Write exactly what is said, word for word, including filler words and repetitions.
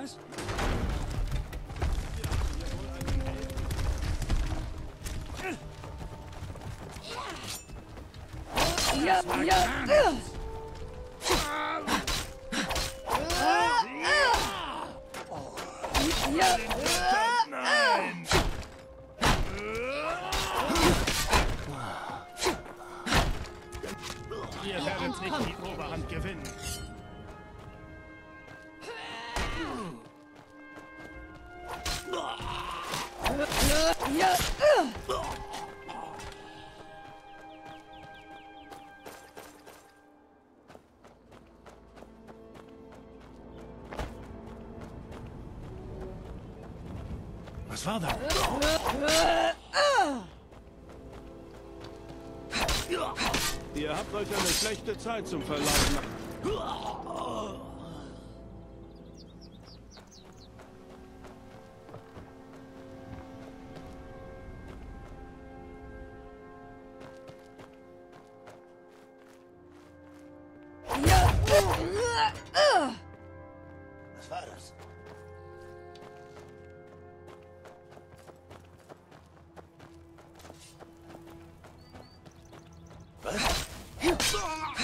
Was? Ja, ja. Ihr werdet nicht die Oberhand gewinnen. Was war da? Ihr habt euch eine schlechte Zeit zum Verlassen. Was war das? Was?